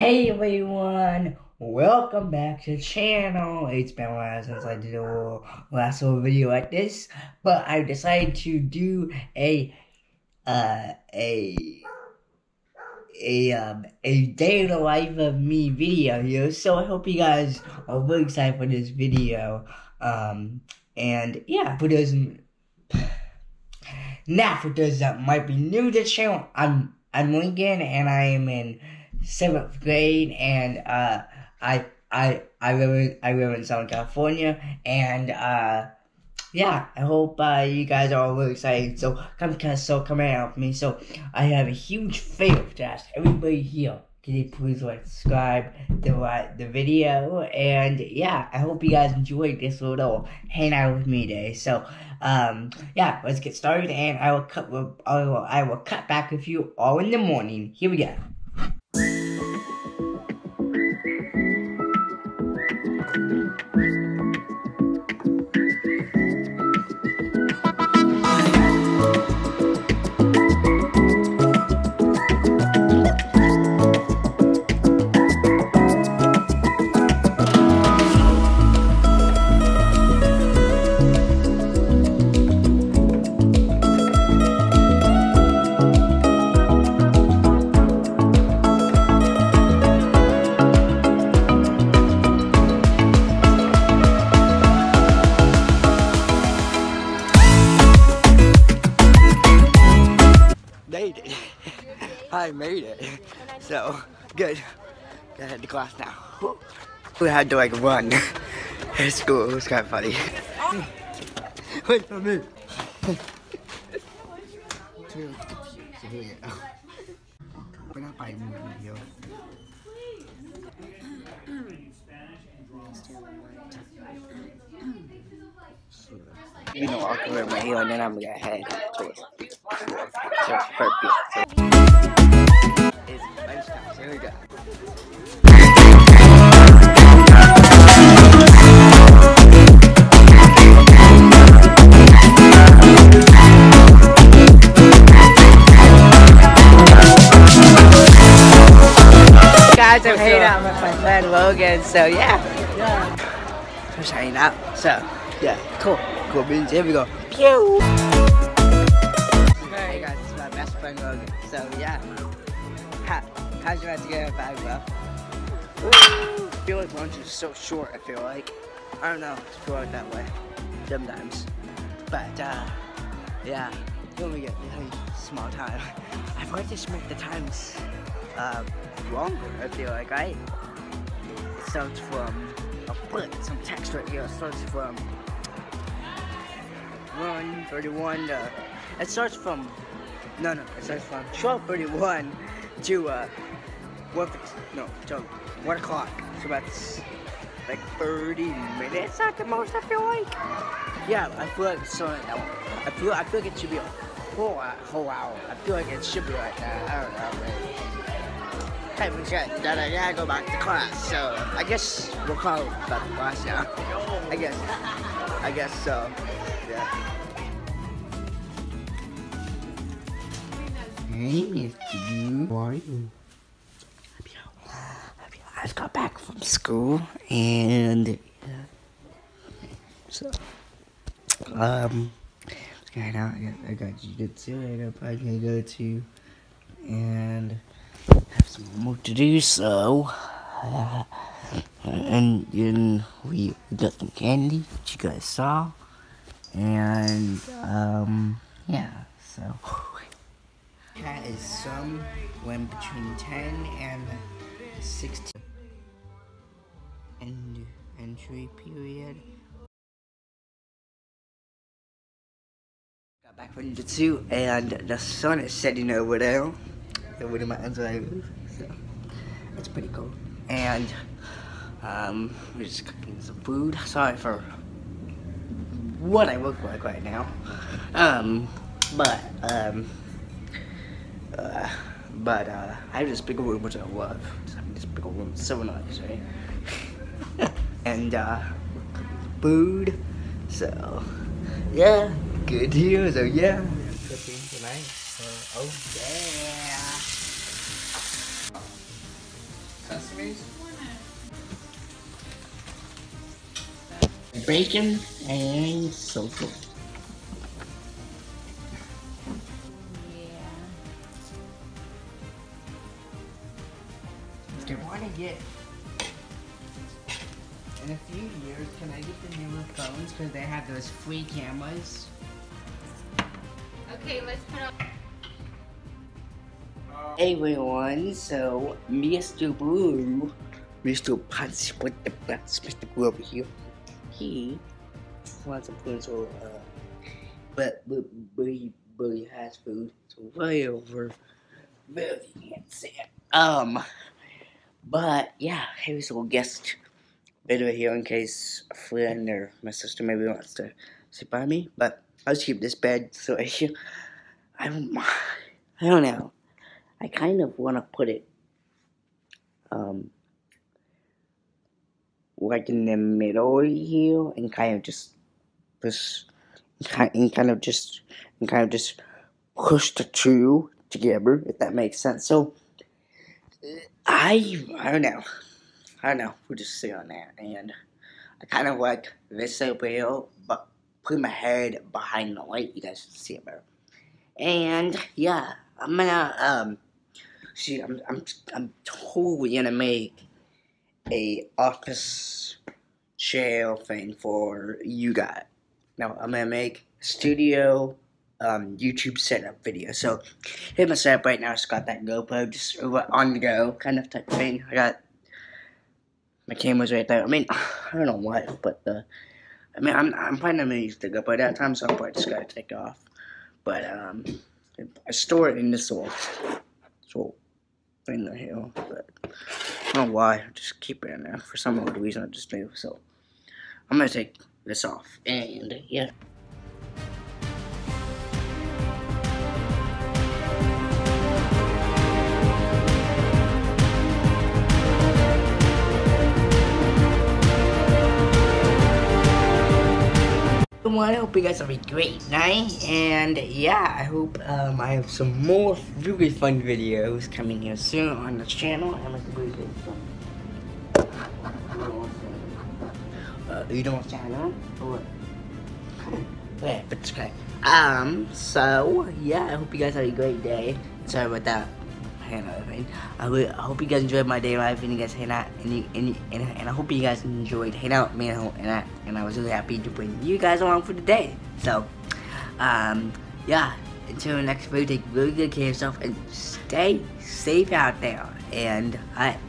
Hey everyone, welcome back to the channel. It's been a while since I did a last little video like this, but I decided to do a day in the life of me video here. So I hope you guys are really excited for this video. And yeah, for those that might be new to the channel, I'm Lincoln and I am in 7th grade, and I live in Southern California, and yeah, I hope you guys are all really excited. So come out with me. So I have a huge favor to ask everybody here. Can you please like subscribe to the video? And yeah, I hope you guys enjoyed this little hangout with me today. So yeah, let's get started, and I will cut back with you all in the morning. Here we go. I made it, so good. Gotta head to class now. We had to like run at school. It was kind of funny. Wait for me. We're not buying a video. You know, I'll cover my heel and then I'm gonna head towards here we go. Guys, I'm hanging out with my friend Logan, so yeah. Just hanging out, so yeah, cool. Cool beans, here we go. Pew! Hey guys, this is my best friend Logan, so yeah. How'd you like to get a bag, bro? I feel like lunch is so short, I feel like. I don't know, it's feel like that way. Sometimes. But, yeah. When we get really small time, I feel like they should make the times, longer, I feel like, right? It starts from a foot, some text right here. It starts from 1:31 to... It starts from... No, no, it starts from 12:31 to, to 1 o'clock. So that's, like, 30 minutes at the most, I feel like. Yeah, I feel like it's not that one. I feel like it should be a whole hour. I feel like it should be like that. I don't know, man. Hey, we gotta go back to class, so I guess we'll call it back to class now. I guess so. Yeah. Hey, Mr. Blue. How are you? I just got back from school, and so I got jiu-jitsu later, but I'm gonna go to and have some homework to do. So and then we got some candy, which you guys saw, and yeah, so. Cat is somewhere between 10 and 16. End entry period. Got back from jiu-jitsu, and the sun is setting over there. Over the mountains where I live, so it's pretty cool. And we're just cooking some food. Sorry for what I look like right now. But I have this big room which I love. This big room is so nice, right? And food, so yeah, good here. So yeah, we're cooking tonight. So oh yeah. sesames, bacon, and social. Yeah. I want to get, in a few years, can I get the newer phones? Because they have those free cameras. Okay, let's put on. Hey everyone, so Mr. Punch with the best, Mr. Blue over here. He wants some food, so but he has food, so way over, but you can't see it. But yeah, here's a little guest video here in case a friend or my sister maybe wants to sit by me. But I'll keep this bed, so I don't know. I kind of want to put it, like in the middle here, and kind of just push the two together, if that makes sense. So I don't know. We'll just see on that. And I kind of like this over here, but put my head behind the light. You guys can see it better. And yeah, I'm gonna see, I'm totally gonna make a office chair thing for you guys. Now I'm gonna make a studio YouTube setup video. So hit my setup right now. It's got that GoPro just on the go kind of type thing. I got my cameras right there. I mean, I don't know why, but I'm probably not gonna use the GoPro that time, so I'm probably just gonna take off. But I store it in this little thing right here, but I don't know why, I just keep it in there. For some odd reason I just do, so I'm gonna take this off, and yeah. I hope you guys have a great night, and yeah, I hope I have some more really fun videos coming here soon on this channel. You don't channel or yeah, but it's okay. So yeah, I hope you guys have a great day. Sorry about that. I hope you guys enjoyed my day life, and you guys hang out, and I hope you guys enjoyed hanging out with me, and I was really happy to bring you guys along for the day. So, yeah, until the next video, take really good care of yourself, and stay safe out there, and I.